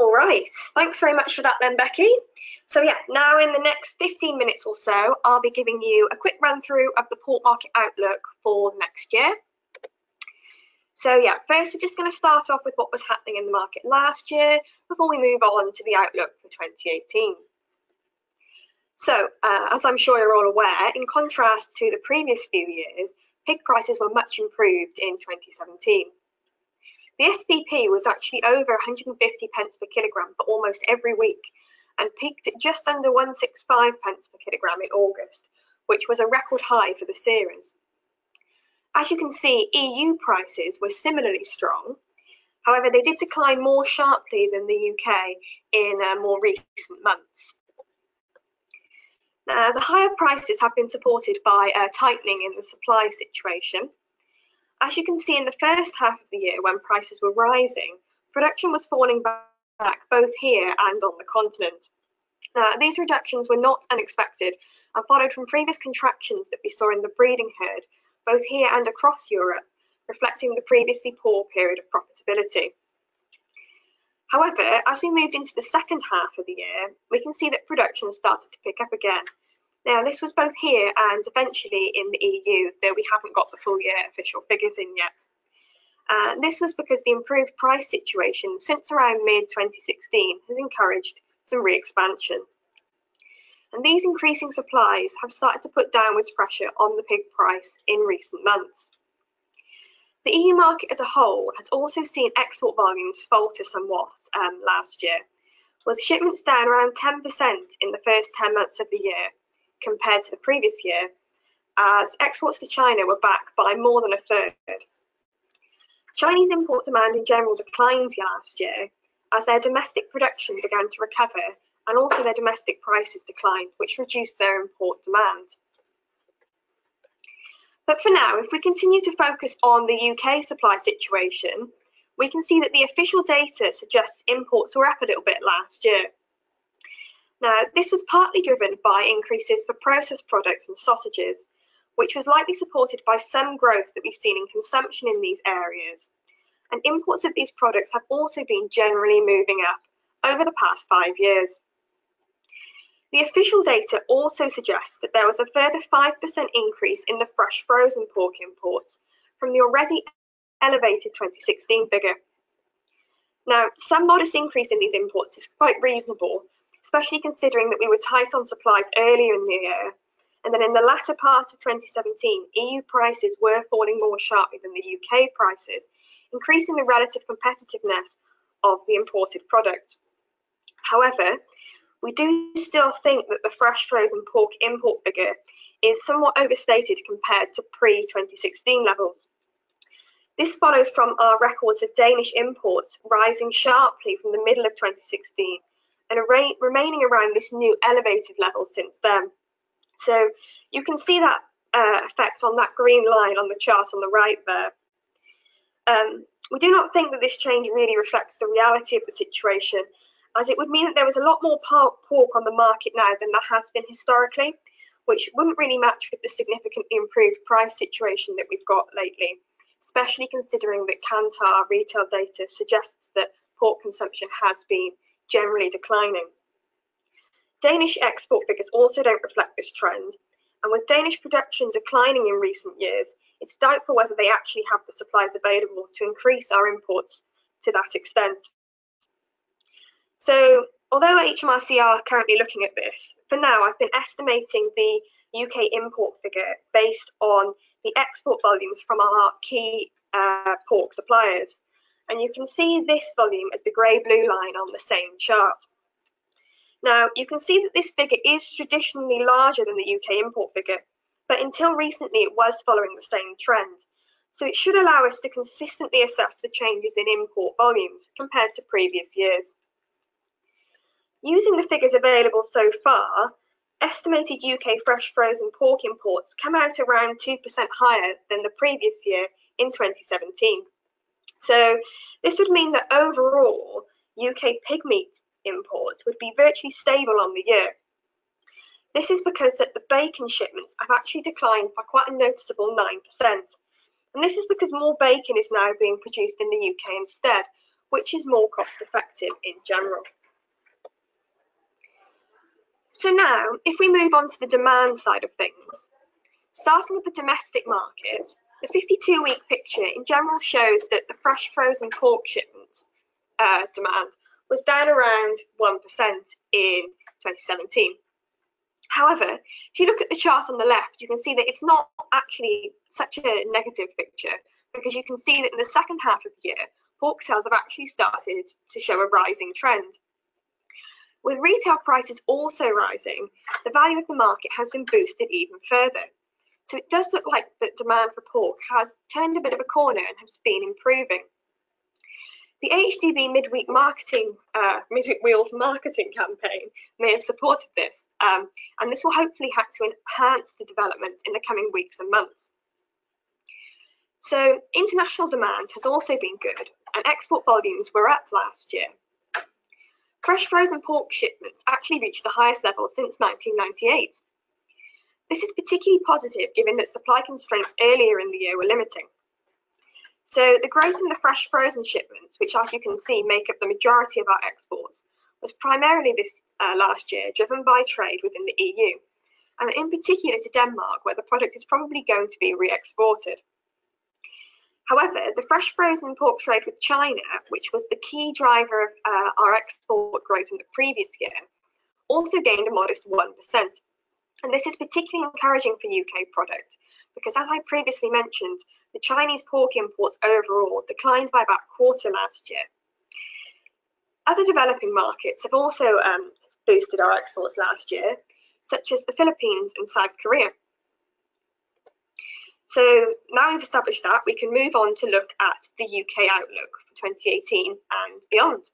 All right, thanks very much for that then, Becky. So yeah, now in the next 15 minutes or so, I'll be giving you a quick run through of the port market outlook for next year. So yeah, first we're just going to start off with what was happening in the market last year before we move on to the outlook for 2018. So as I'm sure you're all aware, in contrast to the previous few years, pig prices were much improved in 2017. The SPP was actually over 150 pence per kilogram for almost every week and peaked at just under 165 pence per kilogram in August, which was a record high for the series. As you can see, EU prices were similarly strong. However, they did decline more sharply than the UK in more recent months. The higher prices have been supported by tightening in the supply situation. As you can see, in the first half of the year, when prices were rising, production was falling back both here and on the continent. These reductions were not unexpected and followed from previous contractions that we saw in the breeding herd, both here and across Europe, reflecting the previously poor period of profitability. However, as we moved into the second half of the year, we can see that production started to pick up again. Now, this was both here and eventually in the EU, though we haven't got the full year official figures in yet. This was because the improved price situation since around mid-2016 has encouraged some re-expansion. And these increasing supplies have started to put downwards pressure on the pig price in recent months. The EU market as a whole has also seen export volumes falter somewhat last year, with shipments down around 10% in the first 10 months of the year compared to the previous year, as exports to China were back by more than a third. Chinese import demand in general declined last year as their domestic production began to recover and also their domestic prices declined, which reduced their import demand. But for now, if we continue to focus on the UK supply situation, we can see that the official data suggests imports were up a little bit last year. Now, this was partly driven by increases for processed products and sausages, which was likely supported by some growth that we've seen in consumption in these areas. And imports of these products have also been generally moving up over the past 5 years. The official data also suggests that there was a further 5% increase in the fresh frozen pork imports from the already elevated 2016 figure. Now, some modest increase in these imports is quite reasonable, especially considering that we were tight on supplies earlier in the year, and then in the latter part of 2017, EU prices were falling more sharply than the UK prices, increasing the relative competitiveness of the imported product. However, we do still think that the fresh frozen pork import figure is somewhat overstated compared to pre-2016 levels. This follows from our records of Danish imports rising sharply from the middle of 2016 and remaining around this new elevated level since then. So you can see that effect on that green line on the chart on the right there. We do not think that this change really reflects the reality of the situation, as it would mean that there was a lot more pork on the market now than there has been historically, which wouldn't really match with the significantly improved price situation that we've got lately, especially considering that Kantar retail data suggests that pork consumption has been generally declining. Danish export figures also don't reflect this trend, and with Danish production declining in recent years, it's doubtful whether they actually have the supplies available to increase our imports to that extent. So, although HMRC are currently looking at this, for now I've been estimating the UK import figure based on the export volumes from our key pork suppliers. And you can see this volume as the grey blue line on the same chart. Now, you can see that this figure is traditionally larger than the UK import figure, but until recently it was following the same trend. So it should allow us to consistently assess the changes in import volumes compared to previous years. Using the figures available so far, estimated UK fresh frozen pork imports come out around 2% higher than the previous year in 2017. So this would mean that overall, UK pig meat imports would be virtually stable on the year. This is because that the bacon shipments have actually declined by quite a noticeable 9%. And this is because more bacon is now being produced in the UK instead, which is more cost effective in general. So now, if we move on to the demand side of things, starting with the domestic market, the 52-week picture in general shows that the fresh frozen pork shipment demand was down around 1% in 2017. However, if you look at the chart on the left, you can see that it's not actually such a negative picture, because you can see that in the second half of the year, pork sales have actually started to show a rising trend. With retail prices also rising, the value of the market has been boosted even further. So it does look like that demand for pork has turned a bit of a corner and has been improving. The HDB Midweek Wheels marketing campaign may have supported this, and this will hopefully help to enhance the development in the coming weeks and months. So international demand has also been good, and export volumes were up last year. Fresh frozen pork shipments actually reached the highest level since 1998. This is particularly positive given that supply constraints earlier in the year were limiting. So the growth in the fresh frozen shipments, which as you can see make up the majority of our exports, was primarily this last year driven by trade within the EU, and in particular to Denmark, where the product is probably going to be re-exported. However, the fresh frozen pork trade with China, which was the key driver of our export growth in the previous year, also gained a modest 1%. And this is particularly encouraging for UK product, because as I previously mentioned, the Chinese pork imports overall declined by about a quarter last year. Other developing markets have also boosted our exports last year, such as the Philippines and South Korea. So now we've established that, we can move on to look at the UK outlook for 2018 and beyond.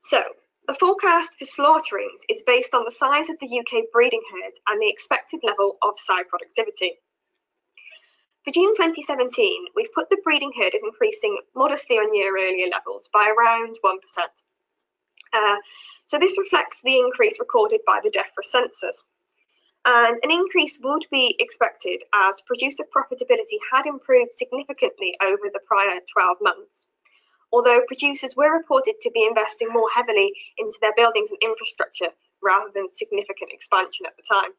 So the forecast for slaughterings is based on the size of the UK breeding herd and the expected level of sow productivity. For June 2017, we've put the breeding herd as increasing modestly on year-earlier levels by around 1%. So this reflects the increase recorded by the DEFRA census. And an increase would be expected as producer profitability had improved significantly over the prior 12 months, although producers were reported to be investing more heavily into their buildings and infrastructure rather than significant expansion at the time.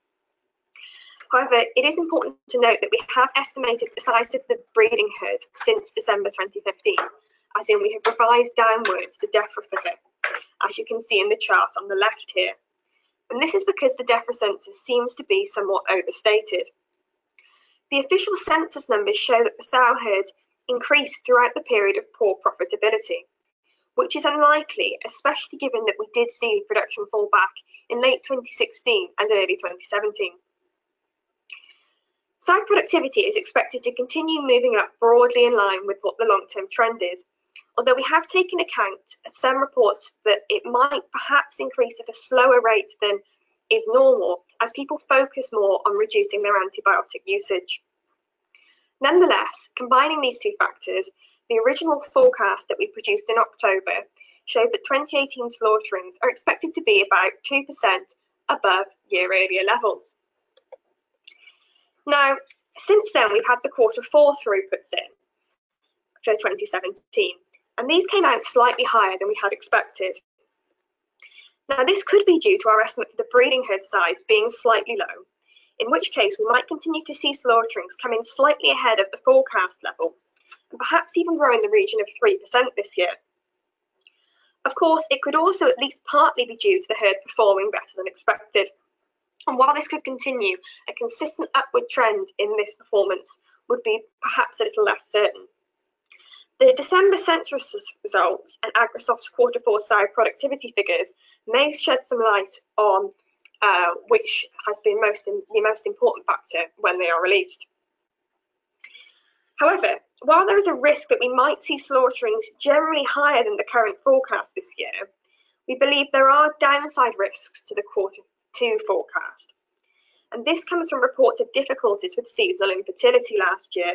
However, it is important to note that we have estimated the size of the breeding herd since December 2015, as in we have revised downwards the DEFRA figure, as you can see in the chart on the left here. And this is because the DEFRA census seems to be somewhat overstated. The official census numbers show that the sow herd increased throughout the period of poor profitability, which is unlikely, especially given that we did see production fall back in late 2016 and early 2017. Sow productivity is expected to continue moving up broadly in line with what the long-term trend is, although we have taken account of some reports that it might perhaps increase at a slower rate than is normal as people focus more on reducing their antibiotic usage. Nonetheless, combining these two factors, the original forecast that we produced in October showed that 2018 slaughterings are expected to be about 2% above year-earlier levels. Now, since then, we've had the quarter four throughputs in for 2017. And these came out slightly higher than we had expected. Now, this could be due to our estimate for the breeding herd size being slightly low, in which case we might continue to see slaughterings come in slightly ahead of the forecast level, and perhaps even grow in the region of 3% this year. Of course, it could also at least partly be due to the herd performing better than expected. And while this could continue, a consistent upward trend in this performance would be perhaps a little less certain. The December census results and AgriSoft's quarter four sow productivity figures may shed some light on which has been the most important factor when they are released. However, while there is a risk that we might see slaughterings generally higher than the current forecast this year, we believe there are downside risks to the quarter two forecast. And this comes from reports of difficulties with seasonal infertility last year,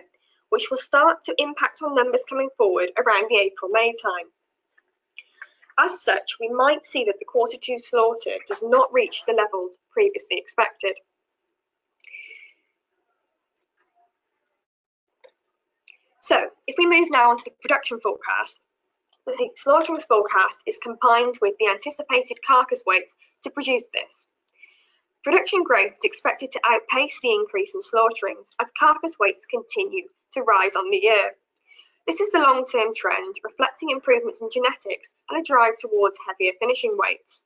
which will start to impact on numbers coming forward around the April-May time. As such, we might see that the quarter two slaughter does not reach the levels previously expected. So if we move now on to the production forecast, the slaughterer's forecast is combined with the anticipated carcass weights to produce this. Production growth is expected to outpace the increase in slaughterings as carcass weights continue to rise on the year. This is the long-term trend, reflecting improvements in genetics and a drive towards heavier finishing weights.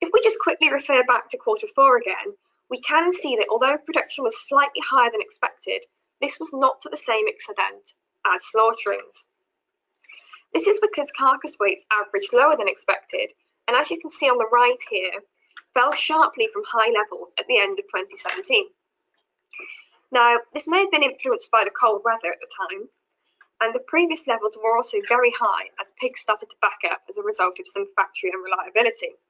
If we just quickly refer back to quarter four again, we can see that although production was slightly higher than expected, this was not to the same extent as slaughterings. This is because carcass weights averaged lower than expected, and as you can see on the right here, fell sharply from high levels at the end of 2017. Now, this may have been influenced by the cold weather at the time, and the previous levels were also very high as pigs started to back up as a result of some factory unreliability.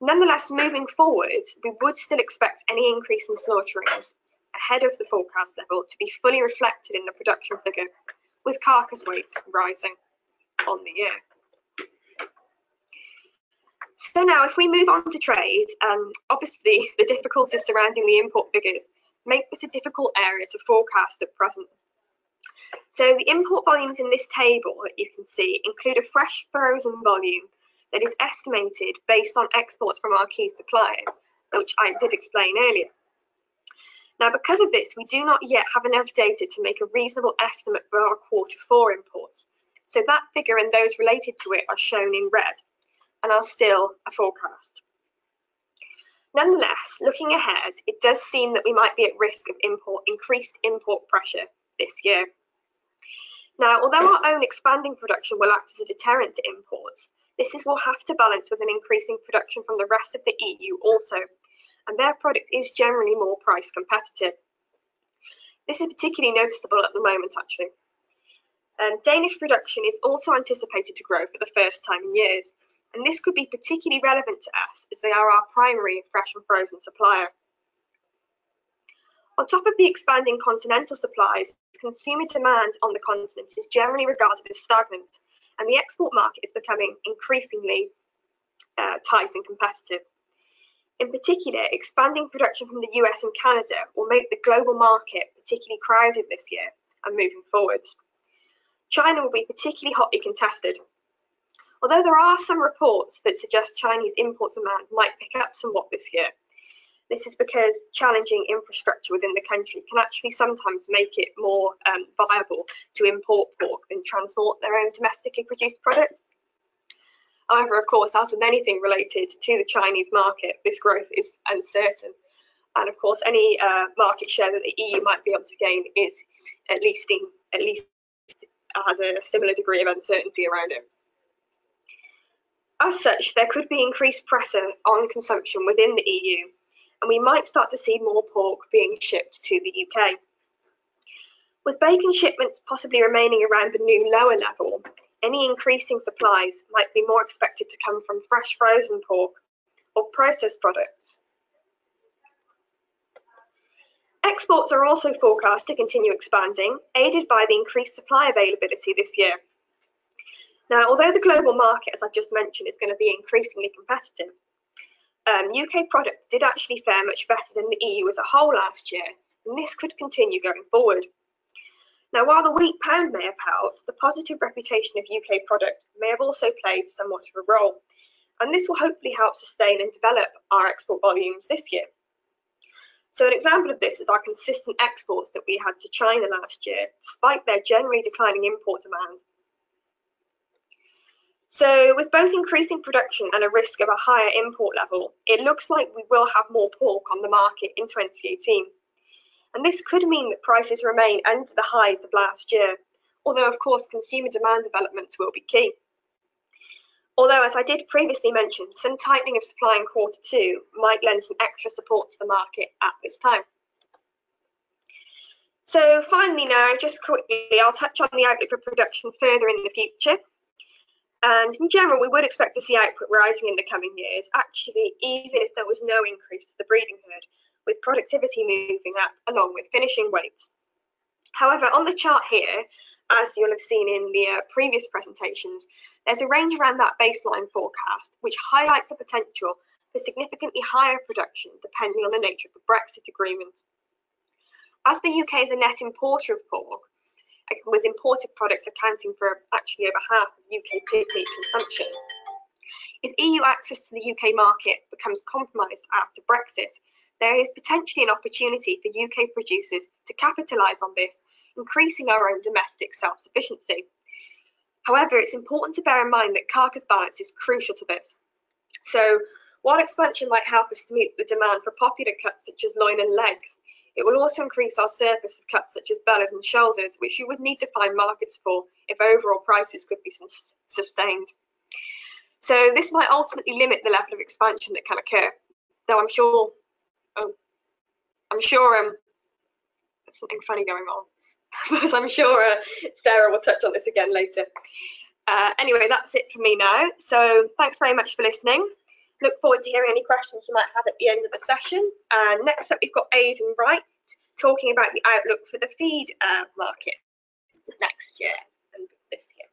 Nonetheless, moving forward, we would still expect any increase in slaughterings ahead of the forecast level to be fully reflected in the production figure, with carcass weights rising on the year. So now if we move on to trade, obviously the difficulties surrounding the import figures make this a difficult area to forecast at present. So the import volumes in this table that you can see include a fresh frozen volume that is estimated based on exports from our key suppliers, which I did explain earlier. Now, because of this, we do not yet have enough data to make a reasonable estimate for our quarter four imports. So that figure and those related to it are shown in red and are still a forecast. Nonetheless, looking ahead, it does seem that we might be at risk of increased import pressure this year. Now, although our own expanding production will act as a deterrent to imports, this will have to balance with an increasing production from the rest of the EU also, and their product is generally more price competitive. This is particularly noticeable at the moment actually. Danish production is also anticipated to grow for the first time in years, and this could be particularly relevant to us as they are our primary fresh and frozen supplier. On top of the expanding continental supplies, consumer demand on the continent is generally regarded as stagnant, and the export market is becoming increasingly tight and competitive. In particular, expanding production from the US and Canada will make the global market particularly crowded this year and moving forwards. China will be particularly hotly contested. Although there are some reports that suggest Chinese import demand might pick up somewhat this year, this is because challenging infrastructure within the country can actually sometimes make it more viable to import pork than transport their own domestically produced product. However, of course, as with anything related to the Chinese market, this growth is uncertain. And of course, any market share that the EU might be able to gain is at least has a similar degree of uncertainty around it. As such, there could be increased pressure on consumption within the EU, and we might start to see more pork being shipped to the UK. With bacon shipments possibly remaining around the new lower level, any increasing supplies might be more expected to come from fresh frozen pork or processed products. Exports are also forecast to continue expanding, aided by the increased supply availability this year. Now, although the global market, as I've just mentioned, is going to be increasingly competitive, UK products did actually fare much better than the EU as a whole last year, and this could continue going forward. Now, while the weak pound may have helped, the positive reputation of UK products may have also played somewhat of a role, and this will hopefully help sustain and develop our export volumes this year. So an example of this is our consistent exports that we had to China last year, despite their generally declining import demand. So with both increasing production and a risk of a higher import level, it looks like we will have more pork on the market in 2018. And this could mean that prices remain under the highs of last year, although of course consumer demand developments will be key. Although, as I did previously mention, some tightening of supply in quarter two might lend some extra support to the market at this time. So finally now, just quickly, I'll touch on the outlook for production further in the future. And in general, we would expect to see output rising in the coming years, actually, even if there was no increase to the breeding herd, with productivity moving up along with finishing weights. However, on the chart here, as you'll have seen in the previous presentations, there's a range around that baseline forecast, which highlights a potential for significantly higher production depending on the nature of the Brexit agreement. As the UK is a net importer of pork, with imported products accounting for actually over half of UK PP consumption. If EU access to the UK market becomes compromised after Brexit, there is potentially an opportunity for UK producers to capitalise on this, increasing our own domestic self-sufficiency. However, it's important to bear in mind that carcass balance is crucial to this. So, while expansion might help us to meet the demand for popular cuts such as loin and legs, it will also increase our surplus of cuts such as bellies and shoulders, which you would need to find markets for if overall prices could be sustained. So this might ultimately limit the level of expansion that can occur. Though I'm sure there's something funny going on, because I'm sure Sarah will touch on this again later. Anyway, that's it for me now. So thanks very much for listening. Look forward to hearing any questions you might have at the end of the session. And next up, we've got Aidan Wright talking about the outlook for the feed market next year and this year.